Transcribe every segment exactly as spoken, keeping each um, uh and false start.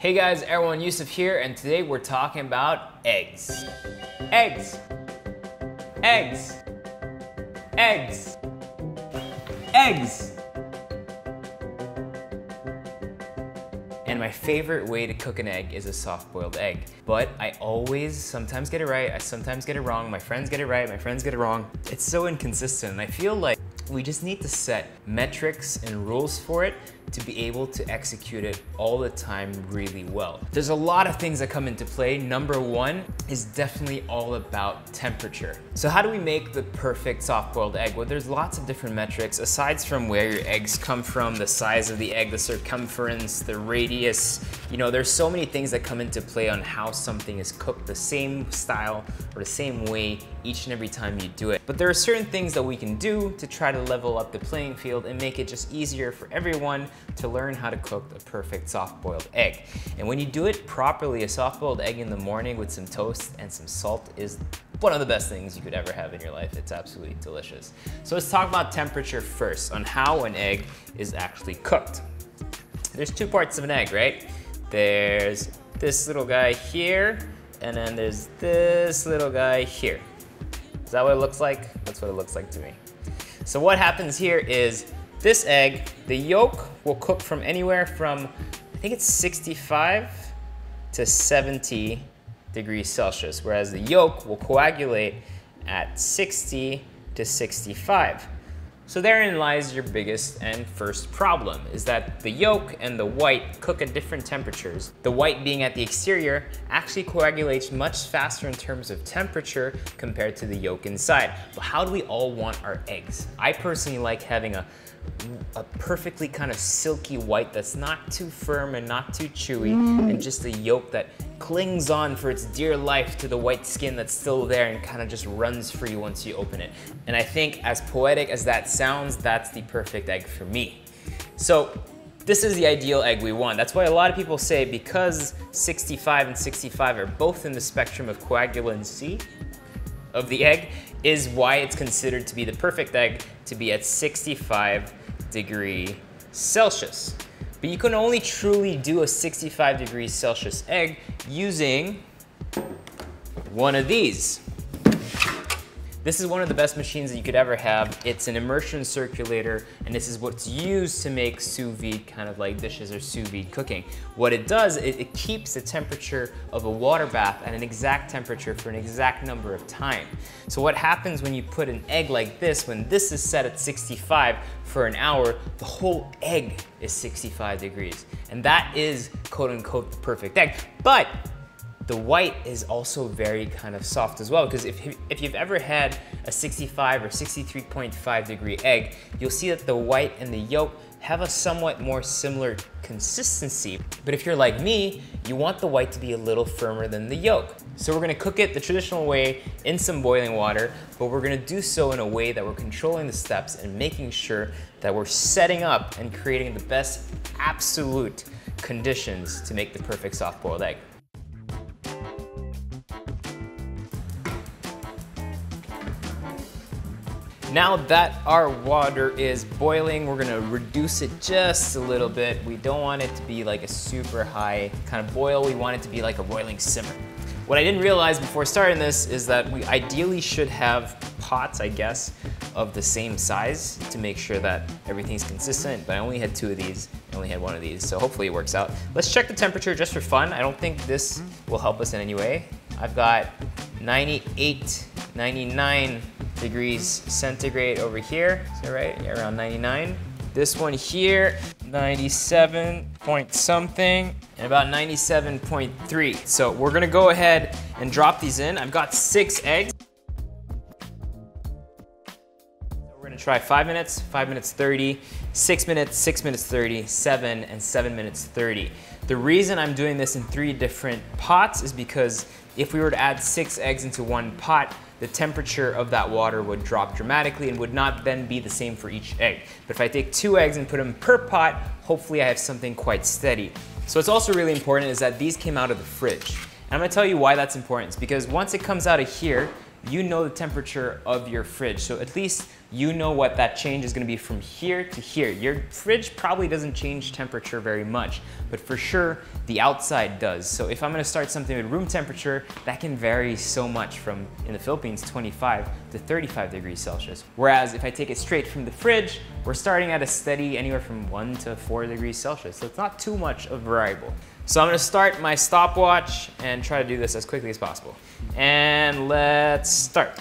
Hey guys, Erwan Heussaff here, and today we're talking about eggs. Eggs. Eggs. Eggs. Eggs. And my favorite way to cook an egg is a soft-boiled egg. But I always sometimes get it right, I sometimes get it wrong, my friends get it right, my friends get it wrong. It's so inconsistent, and I feel like we just need to set metrics and rules for it to be able to execute it all the time really well. There's a lot of things that come into play. Number one is definitely all about temperature. So how do we make the perfect soft-boiled egg? Well, there's lots of different metrics, aside from where your eggs come from, the size of the egg, the circumference, the radius. You know, there's so many things that come into play on how something is cooked the same style or the same way each and every time you do it. But there are certain things that we can do to try to level up the playing field and make it just easier for everyone to learn how to cook a perfect soft-boiled egg. And when you do it properly, a soft-boiled egg in the morning with some toast and some salt is one of the best things you could ever have in your life. It's absolutely delicious. So let's talk about temperature first, on how an egg is actually cooked. There's two parts of an egg, right? There's this little guy here, and then there's this little guy here. Is that what it looks like? That's what it looks like to me. So what happens here is this egg, the yolk will cook from anywhere from, I think it's sixty-five to seventy degrees Celsius, whereas the yolk will coagulate at sixty to sixty-five. So therein lies your biggest and first problem, is that the yolk and the white cook at different temperatures. The white, being at the exterior, actually coagulates much faster in terms of temperature compared to the yolk inside. But how do we all want our eggs? I personally like having a a perfectly kind of silky white that's not too firm and not too chewy, and just a yolk that clings on for its dear life to the white skin that's still there and kind of just runs free once you open it. And I think, as poetic as that sounds, that's the perfect egg for me. So this is the ideal egg we want. That's why a lot of people say, because sixty-five and sixty-five are both in the spectrum of coagulancy of the egg, is why it's considered to be the perfect egg to be at sixty-five degrees Celsius. But you can only truly do a sixty-five degrees Celsius egg using one of these. This is one of the best machines that you could ever have. It's an immersion circulator, and this is what's used to make sous vide kind of like dishes or sous vide cooking. What it does, it, it keeps the temperature of a water bath at an exact temperature for an exact number of time. So what happens when you put an egg like this, when this is set at sixty-five for an hour, the whole egg is sixty-five degrees. And that is, quote unquote, the perfect egg. But the white is also very kind of soft as well, because if, if you've ever had a sixty-five or sixty-three point five degree egg, you'll see that the white and the yolk have a somewhat more similar consistency. But if you're like me, you want the white to be a little firmer than the yolk. So we're gonna cook it the traditional way in some boiling water, but we're gonna do so in a way that we're controlling the steps and making sure that we're setting up and creating the best absolute conditions to make the perfect soft-boiled egg. Now that our water is boiling, we're gonna reduce it just a little bit. We don't want it to be like a super high kind of boil. We want it to be like a boiling simmer. What I didn't realize before starting this is that we ideally should have pots, I guess, of the same size to make sure that everything's consistent, but I only had two of these, I only had one of these, so hopefully it works out. Let's check the temperature just for fun. I don't think this will help us in any way. I've got ninety-eight, ninety-nine, degrees centigrade over here. Is that right? Yeah, around ninety-nine. This one here, ninety-seven point something, and about ninety-seven point three. So we're gonna go ahead and drop these in. I've got six eggs. We're gonna try five minutes, five minutes thirty, six minutes, six minutes thirty, seven, and seven minutes thirty. The reason I'm doing this in three different pots is because if we were to add six eggs into one pot, the temperature of that water would drop dramatically and would not then be the same for each egg. But if I take two eggs and put them per pot, hopefully I have something quite steady. So what's also really important is that these came out of the fridge. And I'm gonna tell you why that's important. It's because once it comes out of here, you know the temperature of your fridge. So at least you know what that change is gonna be from here to here. Your fridge probably doesn't change temperature very much, but for sure the outside does. So if I'm gonna start something with room temperature, that can vary so much from, in the Philippines, twenty-five to thirty-five degrees Celsius. Whereas if I take it straight from the fridge, we're starting at a steady anywhere from one to four degrees Celsius. So it's not too much of a variable. So I'm gonna start my stopwatch and try to do this as quickly as possible. And let's start.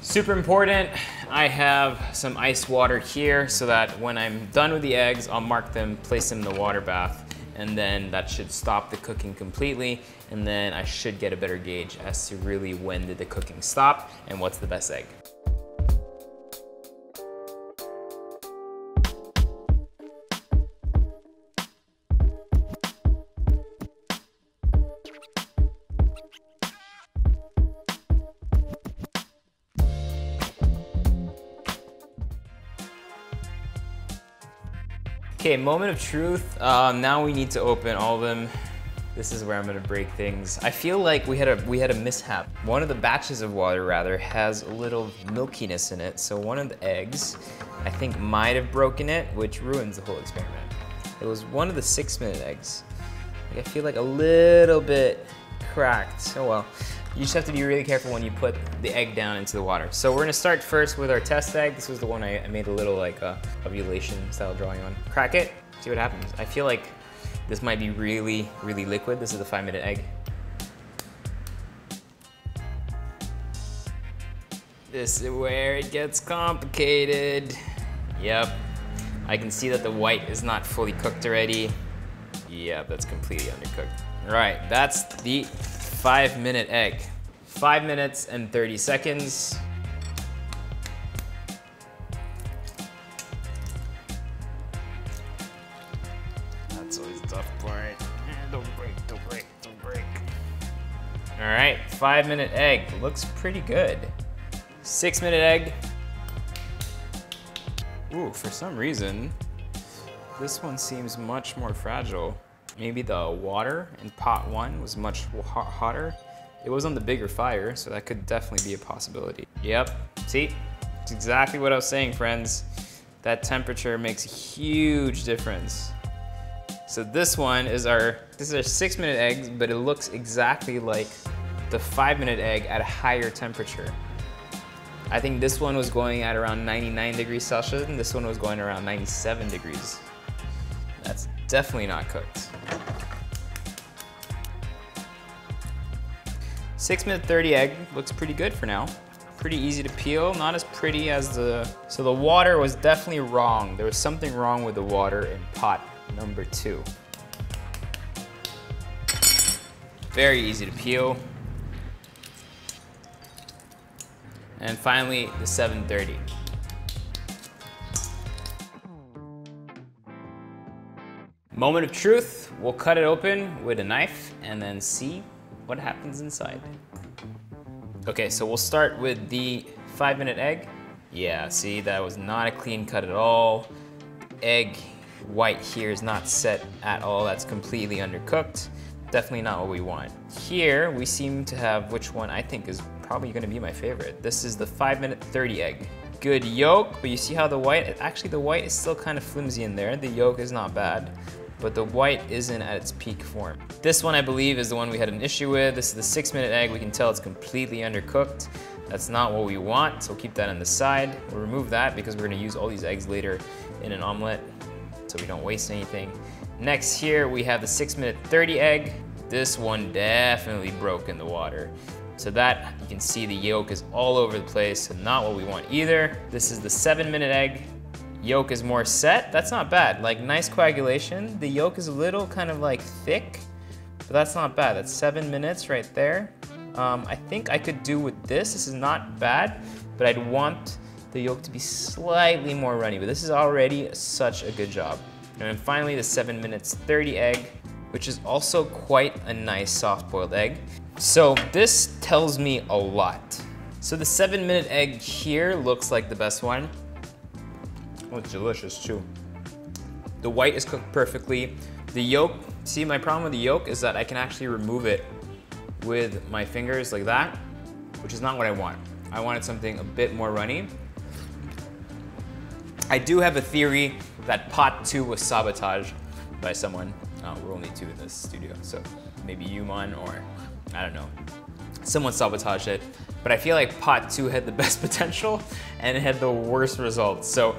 Super important, I have some ice water here so that when I'm done with the eggs, I'll mark them, place them in the water bath, and then that should stop the cooking completely. And then I should get a better gauge as to really when did the cooking stop and what's the best egg. Okay, moment of truth. Uh, now we need to open all of them. This is where I'm gonna break things. I feel like we had a we had a mishap. One of the batches of water, rather, has a little milkiness in it. So one of the eggs, I think, might have broken it, which ruins the whole experiment. It was one of the six-minute eggs. Like, I feel like a little bit cracked. Oh well. You just have to be really careful when you put the egg down into the water. So we're gonna start first with our test egg. This was the one I made a little like uh, ovulation style drawing on. Crack it, see what happens. I feel like this might be really, really liquid. This is the five minute egg. This is where it gets complicated. Yep, I can see that the white is not fully cooked already. Yep, that's completely undercooked. All right, that's the five minute egg. Five minutes and thirty seconds. That's always a tough part. Don't break, don't break, don't break. All right, five minute egg. Looks pretty good. Six minute egg. Ooh, for some reason, this one seems much more fragile. Maybe the water in pot one was much hot hotter. It was on the bigger fire, so that could definitely be a possibility. Yep, see? It's exactly what I was saying, friends. That temperature makes a huge difference. So this one is our, this is our six minute egg, but it looks exactly like the five minute egg at a higher temperature. I think this one was going at around ninety-nine degrees Celsius, and this one was going around ninety-seven degrees. That's definitely not cooked. six minute thirty egg looks pretty good for now. Pretty easy to peel, not as pretty as the... So the water was definitely wrong. There was something wrong with the water in pot number two. Very easy to peel. And finally, the seven thirty. Moment of truth, we'll cut it open with a knife and then see what happens inside. Okay, so we'll start with the five minute egg. Yeah, see, that was not a clean cut at all. Egg white here is not set at all. That's completely undercooked. Definitely not what we want. Here, we seem to have which one I think is probably gonna be my favorite. This is the five minute thirty egg. Good yolk, but you see how the white, actually the white is still kind of flimsy in there. The yolk is not bad, but the white isn't at its peak form. This one I believe is the one we had an issue with. This is the six minute egg. We can tell it's completely undercooked. That's not what we want, so we'll keep that on the side. We'll remove that because we're gonna use all these eggs later in an omelet, so we don't waste anything. Next here, we have the six minute thirty egg. This one definitely broke in the water. So that, you can see the yolk is all over the place, so not what we want either. This is the seven minute egg. Yolk is more set, that's not bad. Like nice coagulation. The yolk is a little kind of like thick, but that's not bad. That's seven minutes right there. Um, I think I could do with this. This is not bad, but I'd want the yolk to be slightly more runny, but this is already such a good job. And then finally the seven minutes thirty egg, which is also quite a nice soft boiled egg. So this tells me a lot. So the seven minute egg here looks like the best one. Oh, it's delicious too. The white is cooked perfectly. The yolk See, my problem with the yolk is that I can actually remove it with my fingers like that, which is not what I want. I wanted something a bit more runny. I do have a theory that pot two was sabotaged by someone. Uh, we're only two in this studio, so maybe Yuman or, I don't know, someone sabotaged it. But I feel like pot two had the best potential and it had the worst results. So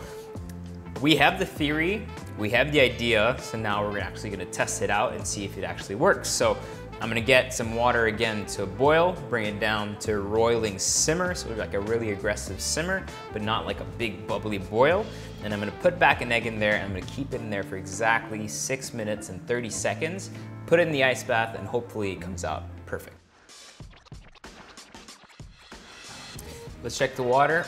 we have the theory, we have the idea, so now we're actually gonna test it out and see if it actually works. So I'm gonna get some water again to boil, bring it down to roiling simmer, so like a really aggressive simmer, but not like a big bubbly boil. And I'm gonna put back an egg in there, and I'm gonna keep it in there for exactly six minutes and thirty seconds, put it in the ice bath, and hopefully it comes out perfect. Let's check the water.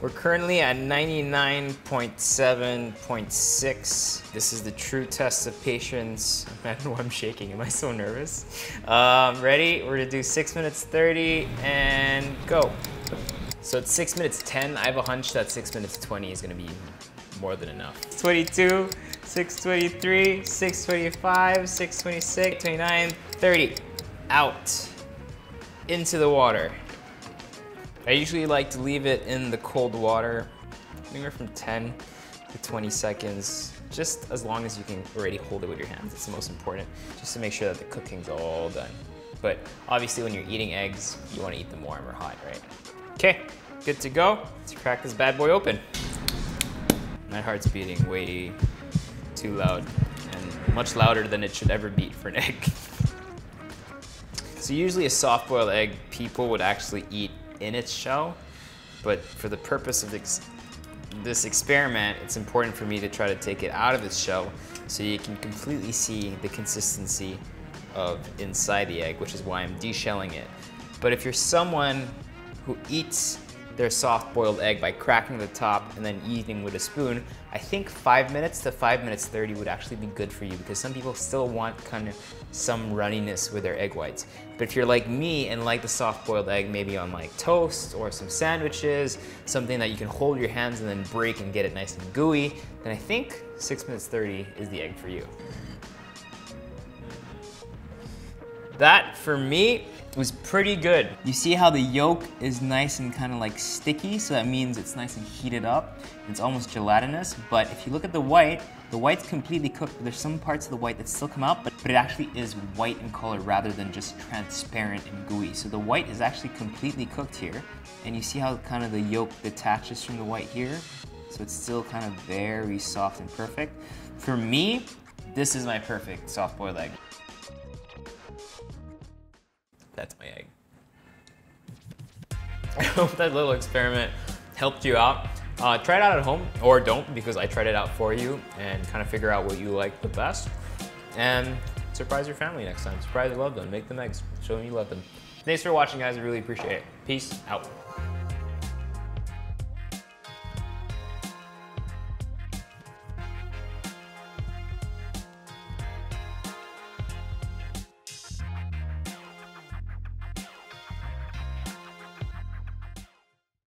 We're currently at ninety-nine point seven point six. This is the true test of patience. I don't know why I'm shaking, am I so nervous? Um, ready, we're gonna do six minutes thirty and go. So it's six minutes ten. I have a hunch that six minutes twenty is gonna be more than enough. twenty-two, six twenty-three, six twenty-five, six twenty-six, twenty-nine, thirty. Out, into the water. I usually like to leave it in the cold water, anywhere from ten to twenty seconds, just as long as you can already hold it with your hands. It's the most important, just to make sure that the cooking's all done. But obviously when you're eating eggs, you wanna eat them warm or hot, right? Okay, good to go. Let's crack this bad boy open. My heart's beating way too loud, and much louder than it should ever beat for an egg. So usually a soft-boiled egg, people would actually eat in its shell, but for the purpose of this, this experiment, it's important for me to try to take it out of its shell so you can completely see the consistency of inside the egg, which is why I'm deshelling it. But if you're someone who eats their soft-boiled egg by cracking the top and then eating with a spoon, I think five minutes to five minutes thirty would actually be good for you, because some people still want kind of some runniness with their egg whites. But if you're like me and like the soft-boiled egg, maybe on like toast or some sandwiches, something that you can hold your hands and then break and get it nice and gooey, then I think six minutes thirty is the egg for you. That, for me, was pretty good. You see how the yolk is nice and kind of like sticky, so that means it's nice and heated up. It's almost gelatinous, but if you look at the white, the white's completely cooked, but there's some parts of the white that still come out, but, but it actually is white in color rather than just transparent and gooey. So the white is actually completely cooked here, and you see how kind of the yolk detaches from the white here? So it's still kind of very soft and perfect. For me, this is my perfect soft-boiled egg. That's my egg. I hope that little experiment helped you out. Uh, try it out at home, or don't, because I tried it out for you, and kind of figure out what you like the best. And surprise your family next time. Surprise your loved one. Make them eggs. Show them you love them. Thanks for watching, guys. I really appreciate it. Peace out.